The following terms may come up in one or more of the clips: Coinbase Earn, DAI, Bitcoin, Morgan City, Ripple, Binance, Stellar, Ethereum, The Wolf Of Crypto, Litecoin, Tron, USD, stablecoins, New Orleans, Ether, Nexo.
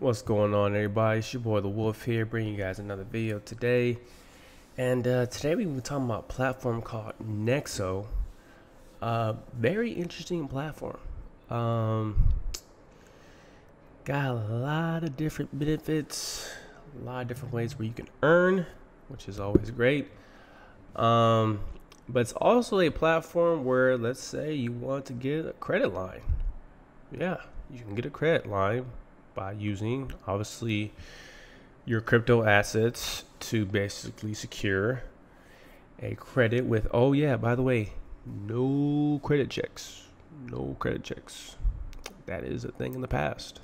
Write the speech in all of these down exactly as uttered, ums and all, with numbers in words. What's going on, everybody? It's your boy the Wolf here, bringing you guys another video today. And uh today we were talking about a platform called Nexo. Uh very interesting platform. Um got a lot of different benefits, a lot of different ways where you can earn, which is always great. Um but it's also a platform where, let's say you want to get a credit line. Yeah, you can get a credit line by using, obviously, your crypto assets to basically secure a credit with, oh yeah, by the way, no credit checks. No credit checks. That is a thing in the past.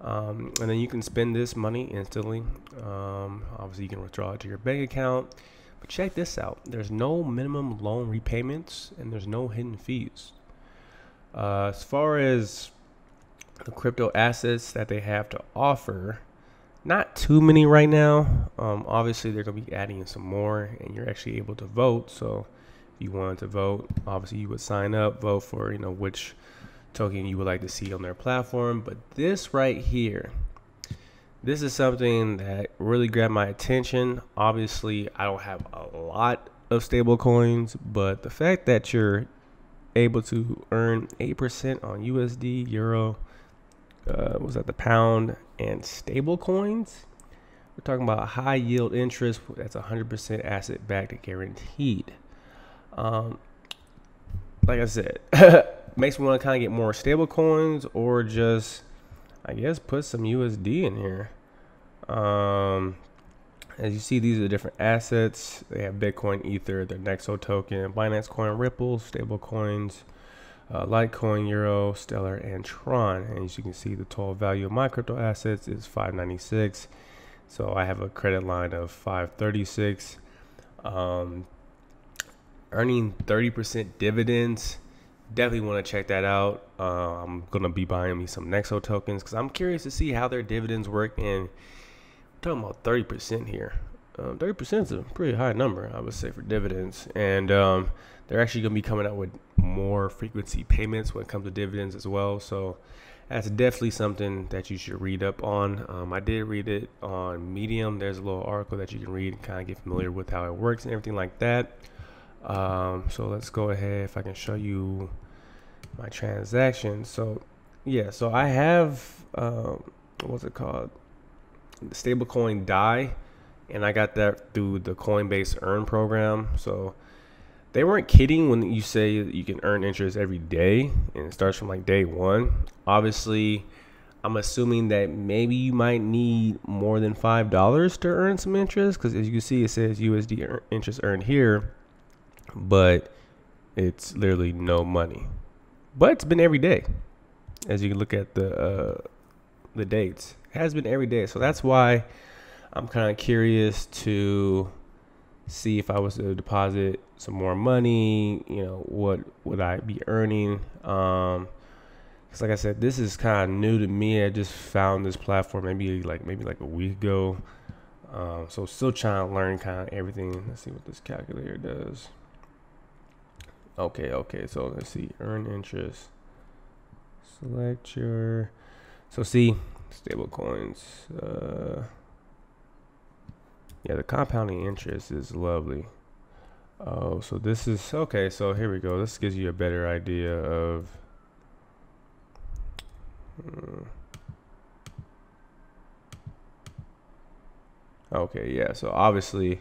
Um, and then you can spend this money instantly. Um, obviously, you can withdraw it to your bank account. But check this out. There's no minimum loan repayments, and there's no hidden fees. Uh, as far as the crypto assets that they have to offer, not too many right now. Um, obviously, they're going to be adding in some more, and you're actually able to vote. So if you wanted to vote, obviously you would sign up, vote for, you know, which token you would like to see on their platform. But this right here, this is something that really grabbed my attention. Obviously, I don't have a lot of stable coins, but the fact that you're able to earn eight percent on U S D, Euro, Uh, was that the pound, and stable coins. We're talking about high yield interest that's one hundred percent asset backed guaranteed. Um, like I said, makes me want to kind of get more stable coins, or just, I guess, put some U S D in here. Um, as you see, these are the different assets. They have Bitcoin, Ether, their Nexo token, Binance coin, Ripple, stable coins, Uh, Litecoin, Euro, Stellar, and Tron. And as you can see, the total value of my crypto assets is five ninety-six. So I have a credit line of five thirty-six. Um, earning thirty percent dividends. Definitely want to check that out. Uh, I'm gonna be buying me some Nexo tokens because I'm curious to see how their dividends work. And we're talking about thirty percent here. Um, thirty percent is a pretty high number, I would say, for dividends. And um, they're actually going to be coming out with more frequency payments when it comes to dividends as well. So that's definitely something that you should read up on. Um, I did read it on Medium. There's a little article that you can read and kind of get familiar with how it works and everything like that. Um, so let's go ahead, if I can show you my transactions. So, yeah, so I have, um, what's it called? The stablecoin D A I. And I got that through the Coinbase Earn program. So they weren't kidding when you say that you can earn interest every day, and it starts from like day one. Obviously, I'm assuming that maybe you might need more than five dollars to earn some interest, because as you can see, it says U S D interest earned here, but it's literally no money. But it's been every day. As you can look at the, uh, the dates, it has been every day. So that's why I'm kind of curious to see if I was to deposit some more money, you know, what would I be earning? Um, cause like I said, this is kind of new to me. I just found this platform maybe like, maybe like a week ago. Um, so still trying to learn kind of everything. Let's see what this calculator does. Okay. Okay. So let's see, earn interest, select your, so see stable coins, uh, yeah, the compounding interest is lovely. Oh, so this is, okay, so here we go. This gives you a better idea of, hmm. Okay, yeah, so obviously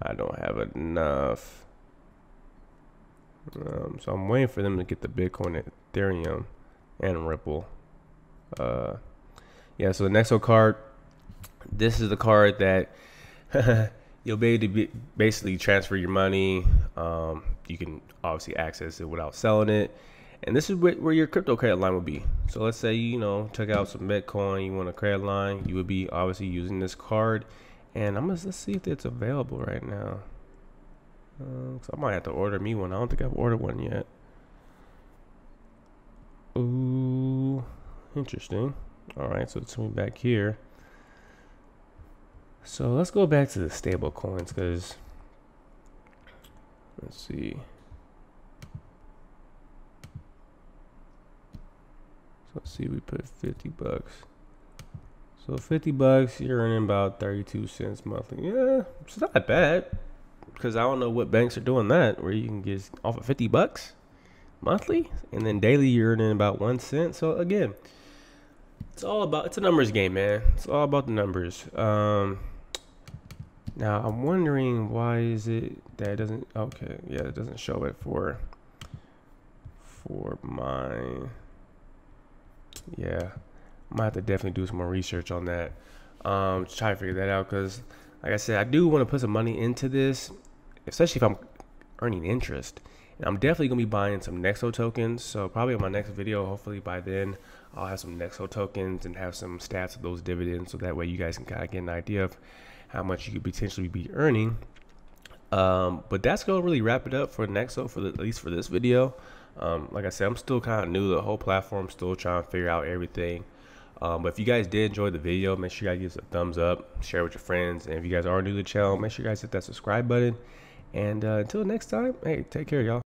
I don't have enough. Um, so I'm waiting for them to get the Bitcoin, Ethereum, and Ripple. Uh, yeah, so the Nexo card, this is the card that you'll be able to be basically transfer your money. Um, you can obviously access it without selling it. And this is where your crypto credit line will be. So let's say, you know, took out some Bitcoin, you want a credit line, you would be obviously using this card. And I'm gonna, let's see if it's available right now. Uh, so I might have to order me one. I don't think I've ordered one yet. Ooh, interesting. All right, so it's coming back here. So let's go back to the stable coins, because let's see. So let's see, we put fifty bucks. So fifty bucks, you're earning about thirty-two cents monthly. Yeah, it's not bad, because I don't know what banks are doing that, where you can get off of fifty bucks monthly, and then daily you're earning about one cent. So again, it's all about, it's a numbers game, man. It's all about the numbers. Um, now I'm wondering why is it that it doesn't, okay, yeah, it doesn't show it for, for my, yeah. Might have to definitely do some more research on that. Um, to try to figure that out, because like I said, I do want to put some money into this, especially if I'm earning interest. And I'm definitely gonna be buying some Nexo tokens. So probably in my next video, hopefully by then, I'll have some Nexo tokens and have some stats of those dividends, so that way you guys can kind of get an idea of how much you could potentially be earning. Um, but that's gonna really wrap it up for Nexo, for the, at least for this video. Um, like I said, I'm still kind of new to the whole platform, still trying to figure out everything. Um, but if you guys did enjoy the video, make sure you guys give us a thumbs up, share with your friends. And if you guys are new to the channel, make sure you guys hit that subscribe button. And uh, until next time, hey, take care, y'all.